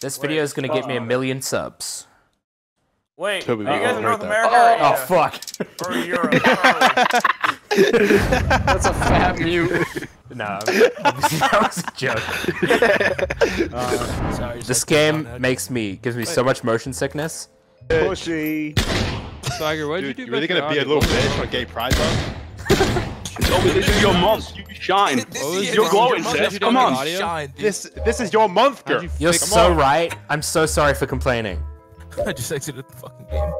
This video is going to get me 1 million subs. Wait, Toby, are you guys in North America? Oh, fuck. Or Europe? That's a fat mute. No, that was a joke. Sorry, this game gives me so much motion sickness. Pushy. Tiger, what did you do? You're really gonna be a little bitch on Gay Pride, bro? Toby, this is your month. You shine. You're glowing, Seth. Come on. This is your month, girl. You're so right. I'm so sorry for complaining. I just exited the fucking game.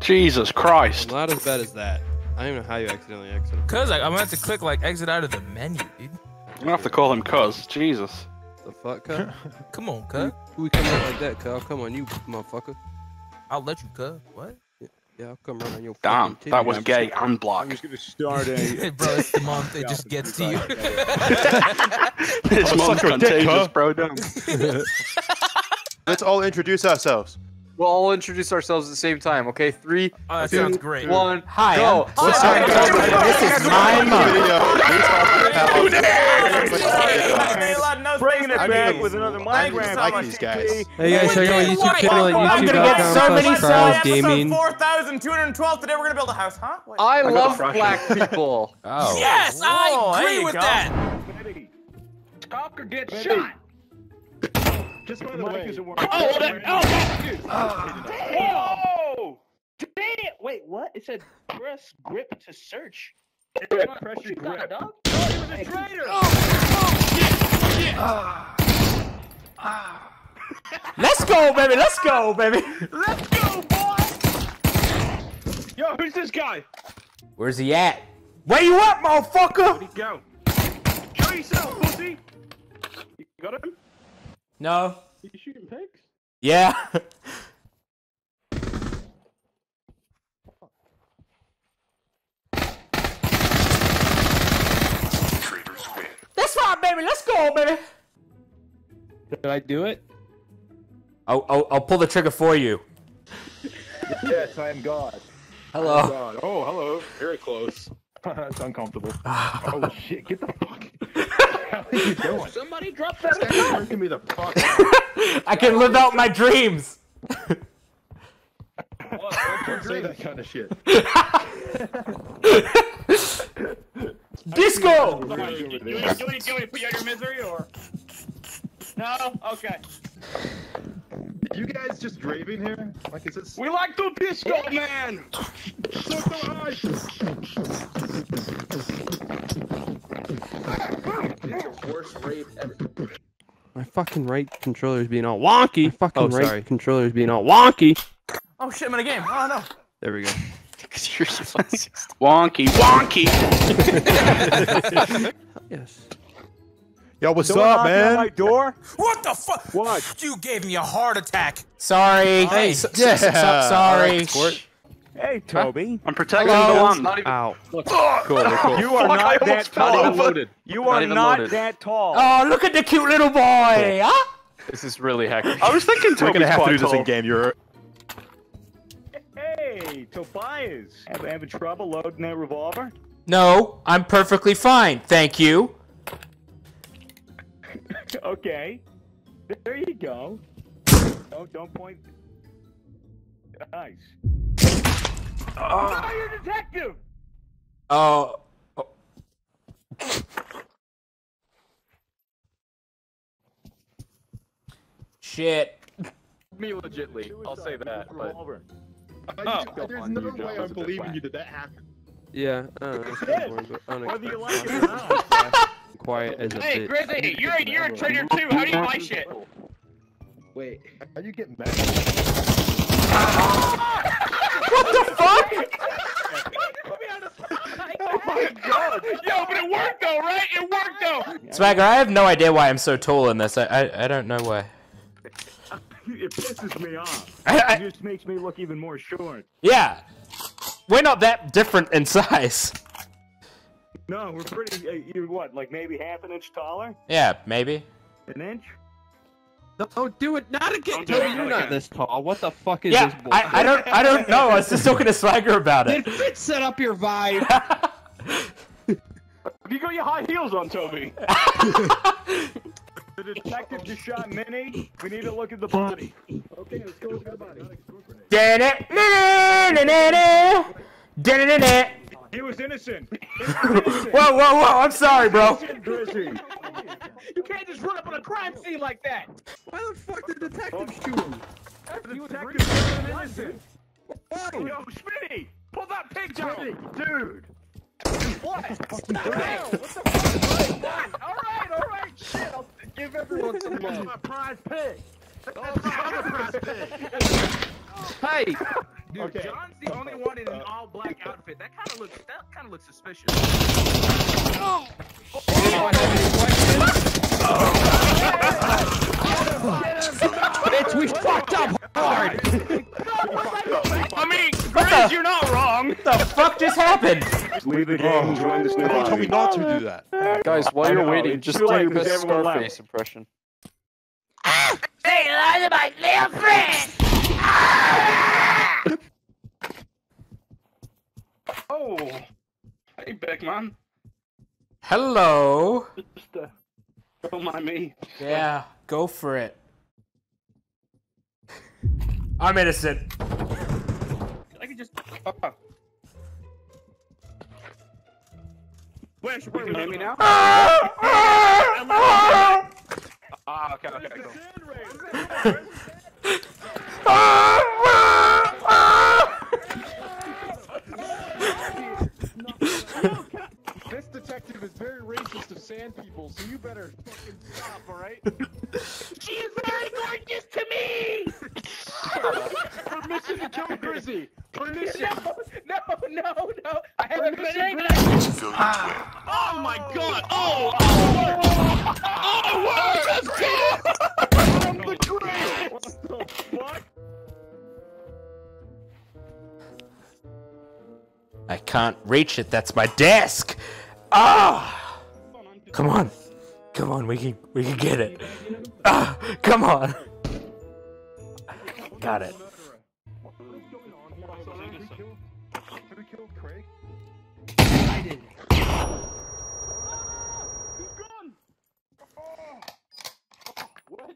Jesus Christ. Not as bad as that. I don't even know how you accidentally exited. Cuz I'm gonna have to click like exit out of the menu, dude. I'm gonna have to call him cuz. Jesus. The fuck, cuz? Come on, cuz. We come out like that, cuz. Come on, you motherfucker. I'll let you, cuz. What? Yeah, I'll come right on your damn, TV. That was gay. Unblock. I'm just gonna start a... Bro, it's the month. It just gets to you. It's month contagious, bro. Let's all introduce ourselves. We'll all introduce ourselves at the same time, okay? 3, 2, 1. Hi. Go. This is my mom. Bringing it back with another Minecraft. I like these guys. Hey guys, check out my YouTube channel at youtube.com/CharlesGaming. 4,212 today. We're gonna build a house, huh? I love black people. Yes, I agree with that. Stop or get shot. Just by the way, oh! Damn it! Wait, what? It said press grip to search. Press your grip. Oh, he was a traitor! Oh, shit! Let's go, baby! Let's go, baby! Let's go, boy! Yo, who's this guy? Where's he at? Where you at, motherfucker? Where'd he go? Show yourself, pussy! You got him? No. You shooting pigs? Yeah. Traitors win. That's right, baby. Let's go, baby. Did I do it? I'll pull the trigger for you. Yes, I am God. Hello. I am God. Oh, hello. Very close. That's uncomfortable. Oh shit! Get the fuck. How are you doing? Somebody drop that gun! Give me the fuck. I can live out my dreams. What? Don't say that kind of shit. Disco. Do we put you out your misery or? No. Okay. You guys just raving here? Like is this? We like the disco, man. So my fucking right controller's being all wonky. My fucking right controller's being all wonky. Oh shit, I'm in a game. Oh no. There we go. Wonky, wonky. Yes. Yo, what's up, man? My door? What the fuck? What? You gave me a heart attack. Sorry. Hey, sorry. Hey, Toby. I'm protecting the one. Ow. Look, cool. You are not that tall. You are not that tall. Oh, look at the cute little boy. Huh? This is really hectic. I was thinking Toby's quite tall. We're going to have to do this in game. You're... Hey, Tobias. Having trouble loading that revolver? No, I'm perfectly fine. Thank you. Okay. There you go. Don't point. Nice. Oh, you're a detective! Oh. Shit. Me legitly. I'll say that, but... there's no way I'm believing you that that happened. Yeah, I don't know. Whether you like it or not. Quiet as a hey, bitch. Grizzy, you're a traitor too. How do you like shit? Wait, how do you get mad? What the fuck? Oh my god! Yo, but it worked though, right? It worked though. Swagger, I have no idea why I'm so tall in this. I don't know why. It pisses me off. It just makes me look even more short. Yeah, we're not that different in size. No, we're pretty. You're what, like maybe half an inch taller? Yeah, maybe. An inch? No, don't do it. Not again. No, you're not this tall. What the fuck is this? Yeah, I don't know. I was just talking to Swagger about it. Did Fitz set up your vibe? You got your high heels on, Toby. The detective just shot Mini. We need to look at the body. Okay, let's go look at the body. He was innocent. Whoa, whoa, whoa! I'm sorry, bro. You can't just run up on a crime scene like that. Why the fuck did the detective shoot him? The detective was innocent. Yo, Smitty, pull that pig down, dude. What? Stop it! What the fuck? What? Alright, shit, I'll give everyone some love. That's my prize pig! That's my other prize pig! Hey! Dude, okay. John's the only one in an all-black outfit. That kind of looks suspicious. Oh! Bitch, we fucked up hard! I mean, Grizz, you're not wrong! What the fuck just happened? Leave the game, join this new body. Told me not to do that. Guys, while you're waiting, just do your best Scarface impression. Ah! They lied to my little friend! Ah! Oh! Hey, Beckman. Hello! Don't mind me. Yeah, go for it. I'm innocent. I can just... Wait, you can hear me now? Ah, okay, cool. This detective is very racist of sand people, so you better fucking stop, alright? She is very gorgeous to me! Permission to kill Grizzy! Permission! No! I haven't been angry! Oh my god! Oh, what just came from the grave! What the fuck? I can't reach it, that's my desk! Ah! Oh! Come on, we can get it. Ah! Come on! Got it.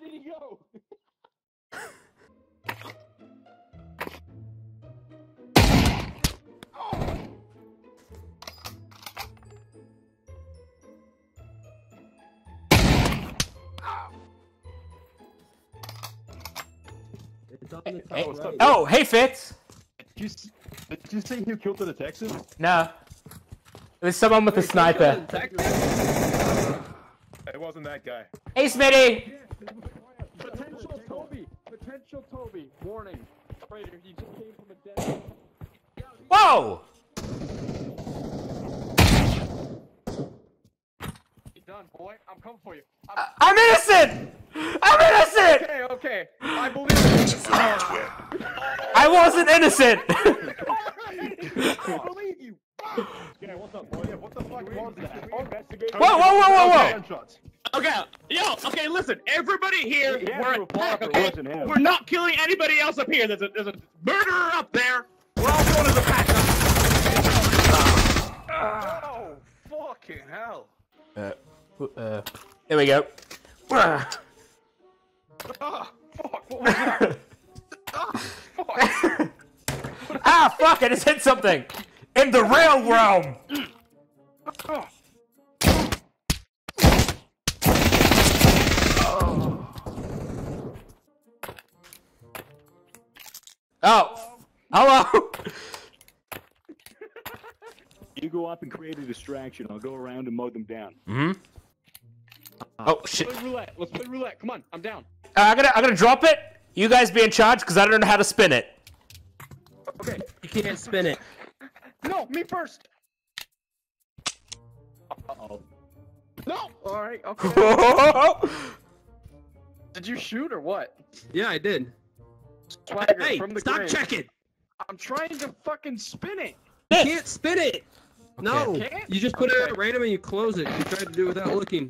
Yo! Oh. It's on the top right. Oh, hey Fitz! Did you say who killed the detective? No. It was someone with a sniper. It wasn't that guy. Hey Smitty! Potential Toby, warning. Traitor, you just came from a dead. Whoa! You're done, boy. I'm coming for you. I'm innocent! I'm innocent! Okay. I believe it. I wasn't innocent! I believe you! Yeah, what's up, boy? Yeah, what the fuck was that? Whoa! Okay, listen, everybody here, we're not killing anybody else up here. There's a murderer up there. We're all going as a pack up. Oh, fucking hell. Here we go. Oh, fuck, what was that? Oh, fuck. Ah, fuck, I just hit something. In the real realm. Oh. Oh, hello! You go up and create a distraction. I'll go around and mow them down. Mm-hmm. Oh, shit. Let's play roulette. Come on, I'm down. I'm gonna drop it. You guys be in charge, because I don't know how to spin it. Okay. You can't spin it. No, me first! Uh-oh. No! Alright, okay. Did you shoot or what? Yeah, I did. Swagger, hey, from the stop grave. Checking! I'm trying to fucking spin it! You can't spin it! No! Can't? You just put it at random and you close it. You tried to do it without looking.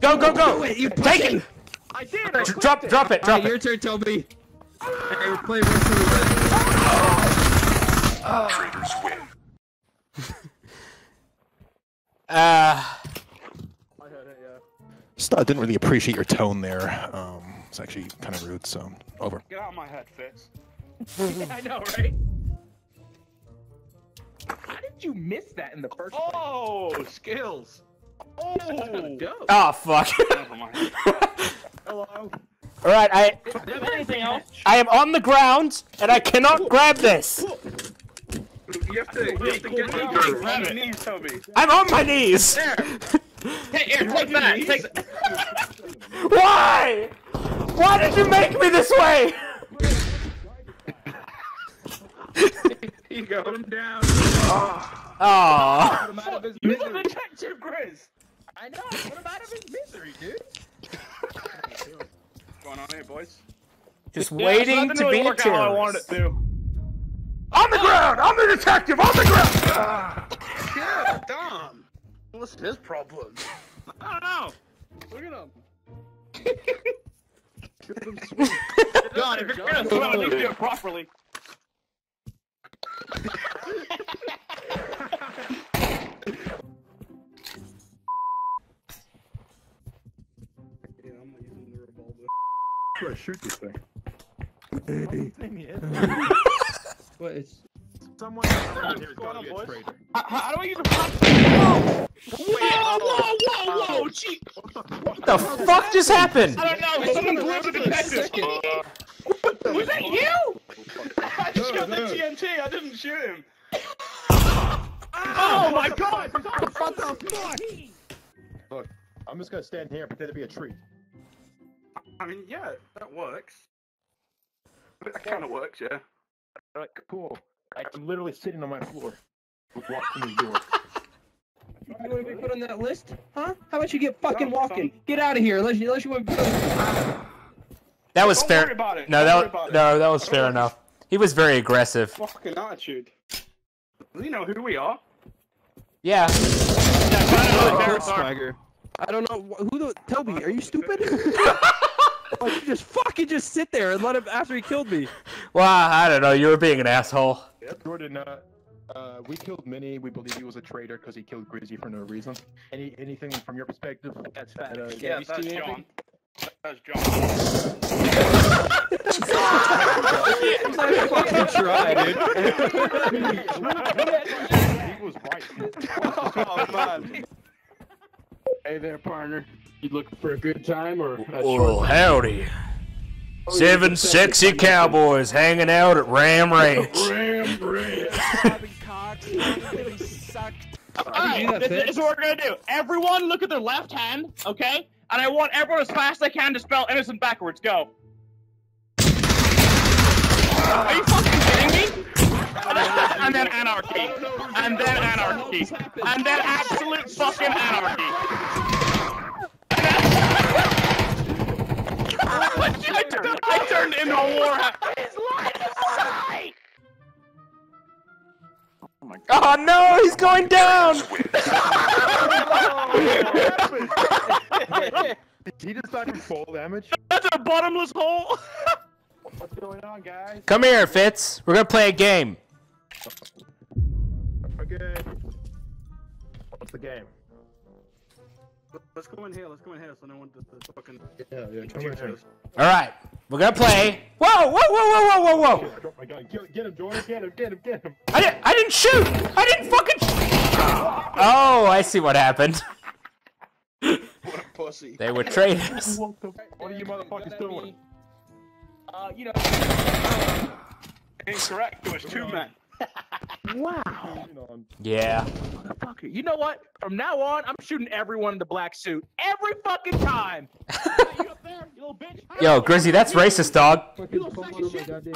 Go! You take it! I did! Drop it! All right, your turn, Toby! Hey, we're playing right through the rest. Traitors win. I heard it, yeah. Just I didn't really appreciate your tone there. It's actually kind of rude, so over. Get out of my head, Fitz. I know, right? How did you miss that in the first place? Oh, skills. Oh, oh fuck. Never mind. Hello. All right, I am on the ground and I cannot grab this. You have to get down on your knees, Toby. I'm on my knees. There. Hey, here, take that. Take... Why? Why did you make me this way? You go. Put him down. Oh. Oh. You the detective, Grizz. I know. Put him out of his misery, dude. What's going on here, boys? Just waiting to be killed. I wanted it to. On the ground. I'm the detective. On the ground. Yeah, Dom. What's his problem? I don't know. Look at him. Get him sweet. Don, if you're gonna swim, you need to do it properly. I shoot this thing. What is? Someone here going to be a traitor. How do I use a flashlight? Whoa! Gee. What the fuck just happened? I don't know. Someone blew the detective. Was that you? I just got the TNT. I didn't shoot him. Oh my god! What the fuck? Look, I'm just gonna stand here and pretend to be a tree. I mean, yeah, that works. That kind of works, yeah. All right, cool. I'm literally sitting on my floor. Walking the door. You want to be put on that list? Huh? How about you get fucking walking? Get out of here, unless you want to... That was fair. Don't worry about it. No, that was fair enough. He was very aggressive. Fucking attitude. You know who we are. Yeah. I don't know who the... Toby, are you stupid? Like, you just fucking sit there and let him after he killed me. Well, I don't know. You were being an asshole. Yep, Jordan, we killed Mini. We believe he was a traitor because he killed Grizzy for no reason. Anything from your perspective? That's that. Yeah, that's John. That's John. I'm not even fucking try, dude. He was right. Oh, man. Hey there, partner. You looking for a good time or? Well, howdy. Oh, seven sexy cowboys hanging out at Ram Ranch. Ram Ranch. Alright, this is what we're gonna do. Everyone, look at their left hand, okay? And I want everyone as fast as they can to spell innocent backwards. Go. Are you fucking kidding me? And then anarchy. And then anarchy. And then absolute fucking anarchy. I turned into a warhead. Oh my god. Oh no, he's going down! Did he just not fall damage? That's a bottomless hole! What's going on, guys? Come here, Fitz. We're gonna play a game. Okay. What's the game? Let's go in here. Let's go in here so no one just fucking. Yeah. Come here. All right. We're gonna play. Whoa! I dropped my gun. Get him, Jordan. Get him. I didn't shoot. I didn't fucking. Oh, I see what happened. What a pussy. They were traitors. What are you motherfuckers doing? You know. Incorrect. It was two men. Wow. Yeah. Motherfucker. You know what? From now on, I'm shooting everyone in the black suit. Every fucking time. You up there, you little bitch? Yo, Grizzy, that's racist, dog. You little fucking shit. It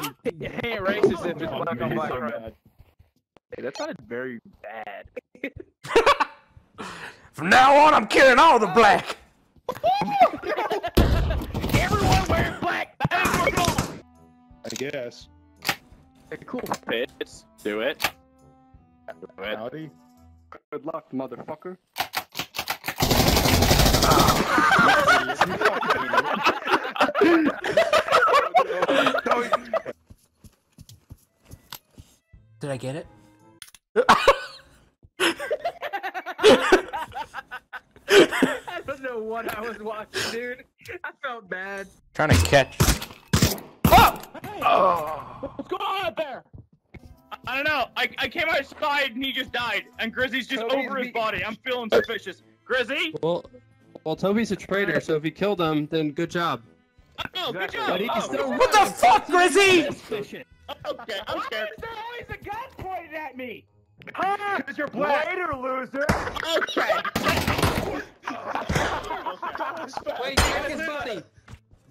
ain't racist if it's black on black, right? Hey, that sounded very bad. From now on, I'm killing all the black. Everyone wearing black. I guess. Cool. Fitz, do it. Howdy. Good luck, motherfucker. Did I get it? I don't know what I was watching. out bad. Trying to catch. Oh! Hey, oh! What's going on out there? I don't know. I came outside and he just died. And Grizzy's just Toby's over his body. I'm feeling suspicious. Grizzy? Well, Toby's a traitor, so if he killed him, then good job. Oh, good job. But he can still what the fuck, Grizzy? Okay, I'm scared. Why is there always a gun pointed at me? Huh? Because you're black. Later, loser. Okay. Wait, check his body.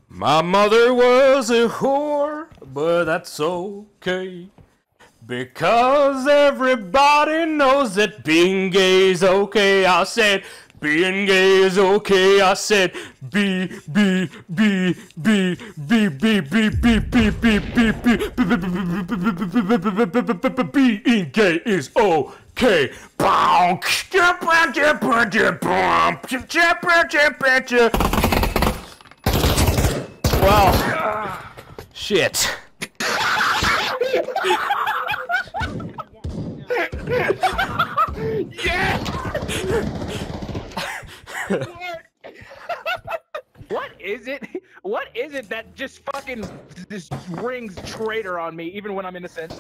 My mother was a whore, but that's okay. Because everybody knows that being gay is okay. I said, being gay is okay. I said, being gay is okay. Well, shit. What is it that just fucking this rings traitor on me even when I'm innocent?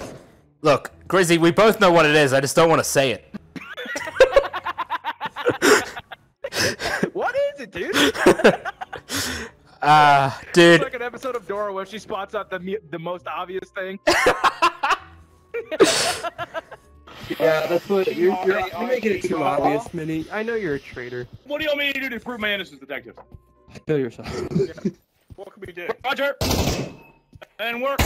Look, Grizzy, we both know what it is. I just don't want to say it. What is it, dude? Dude. It's like an episode of Dora where she spots out the most obvious thing. Yeah, that's what you're making it too obvious, Smitty. I know you're a traitor. What do you want me to do to prove my innocence, detective? Kill yourself. Yeah. What can we do? Roger. And work.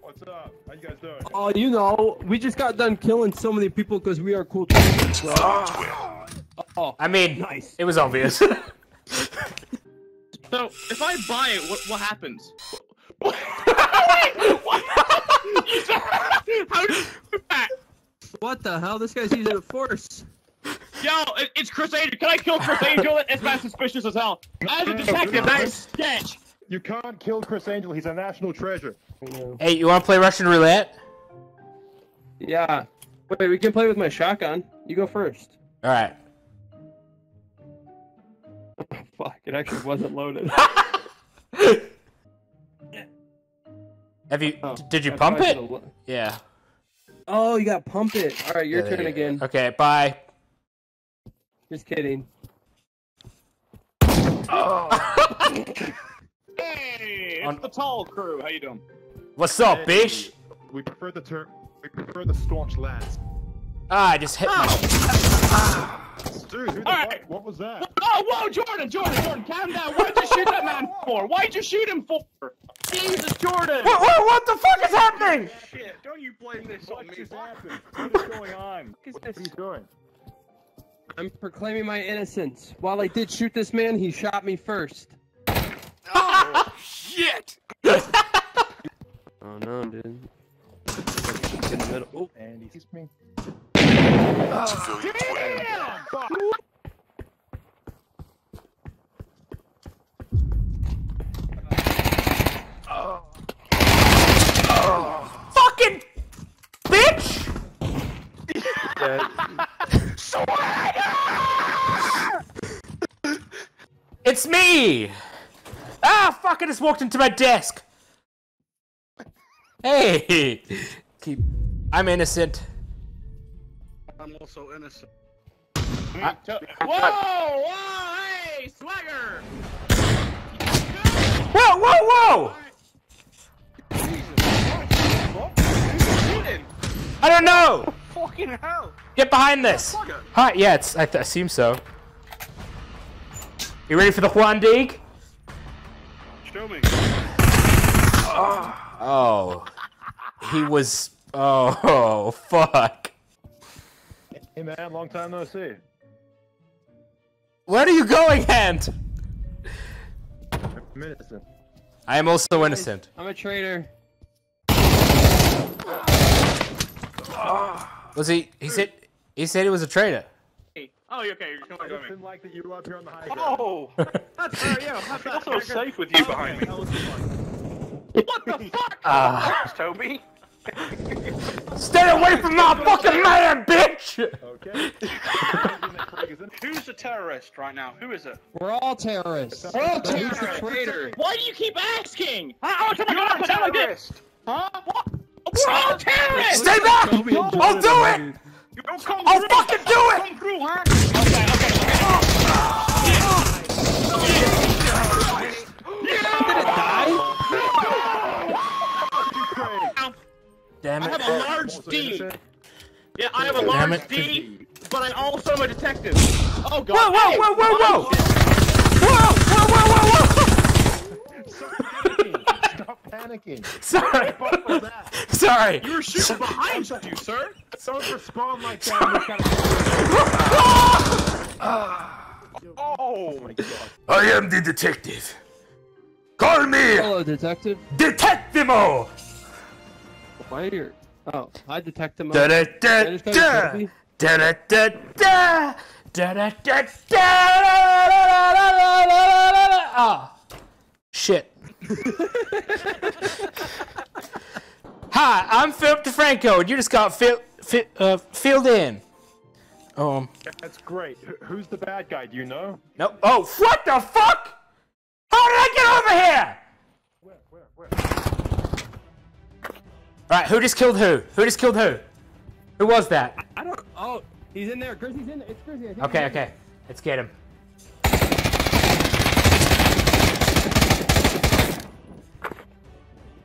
What's up? How you guys doing? Oh, you know, we just got done killing so many people because we are cool. Oh, I mean, nice. It was obvious. So if I buy it, what happens? What? How do you do that? What the hell? This guy's using a force. Yo, it's Chris Angel. Can I kill Chris Angel? It's not suspicious as hell. As a detective, that is sketch. You can't kill Chris Angel. He's a national treasure. Hey, you want to play Russian roulette? Yeah. Wait, we can play with my shotgun. You go first. All right. Oh, fuck, it actually wasn't loaded. Have you, did you pump it? Yeah. Oh, you gotta pump it. Alright, your turn again. Okay, bye. Just kidding. Oh. Hey, it's the tall crew. How you doing? What's up, bitch? We prefer the staunch lads. Ah, I just hit me. Dude, who the fuck? What was that? Oh, whoa, Jordan, calm down. Why'd you shoot that man for? Why'd you shoot him for? Jesus, Jordan! What the fuck is happening? Shit, don't you blame this on me. What is going on? What are you doing? I'm proclaiming my innocence. While I did shoot this man, he shot me first. Oh, shit! Oh, no, dude. In the middle. Oh, and he's me. Damn! Oh. Fucking bitch! Swagger! It's me! Ah, fuck, I just walked into my desk! Hey! I'm innocent. I'm also innocent. Whoa! Hey, Swagger! Whoa! I don't know! Fucking hell! Get behind this! Hi, yeah, it's. I assume so. You ready for the Juan Dig? Show me. Oh. He was. Oh, fuck. Hey man, long time no see. Where are you going, Ant? I'm innocent. I am also innocent. I'm a traitor. Was he? He said he was a traitor. Oh, you're okay. You're just going to go in. Like that you were up here on the high ground. Oh, that's fair. Yeah, I'm not so safe with you behind me. What the fuck? Toby. Stay away from my fucking man, bitch! Okay. Who's the terrorist right now? Who is it? We're all terrorists. We're all terrorists. Who's the traitor? Why do you keep asking? Oh, come on, I'm a terrorist. Huh? What? We're all terrorists! Stay back! I'll do it! I'll fucking do it! Come through, huh? Okay, okay. Did it die? Damn it. I have a large D. Yeah, I have a large D, but I'm also a detective. Oh, God. Whoa, whoa, whoa, whoa, whoa! Whoa, whoa, whoa, whoa, whoa! Panicking. Sorry. Sorry. You were shooting behind you, sir. Someone respawned like that. Kind of... oh my God. I am the detective. Call me. Hello, detective. Detectivo. Why are you? Oh, hi, detectivo. Da da da da da da da da da da. Ah, shit. Hi, I'm Philip DeFranco, and you just got filled in. That's great. Who's the bad guy? Do you know? No. Oh, what the fuck? How did I get over here? Where? All right, who just killed who? Who just killed who? Who was that? I don't. Oh, he's in there. Grizzy's in there. It's Grizzy. Okay, okay. Let's get him.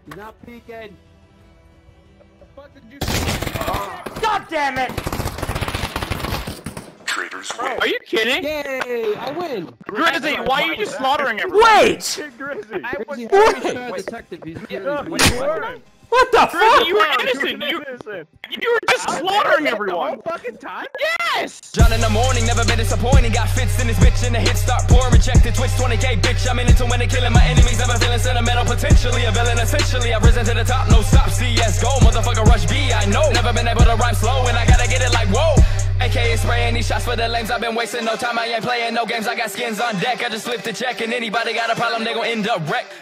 He's not peeking. The fuck did you God damn it! Traitors win. Are you kidding? Yay, I win! Grizzy, why are you just slaughtering everyone? Wait! Wait! What the fuck? You were innocent! You were just slaughtering everyone! The whole fucking time? Yes! John in the morning, never been disappointing. Got Fitz in this bitch and the hits start pouring. Rejected Twitch 20K, bitch. I'm in it to win and killing my enemies. Never feeling sentimental, potentially a villain. Essentially, I've risen to the top, no stop. CSGO, motherfucker, rush B, I know. Never been able to rhyme slow, and I gotta get it like whoa. AKA spraying these shots for the lames. I've been wasting no time, I ain't playing no games. I got skins on deck, I just flipped the check. And anybody got a problem, they gon' end up wrecked.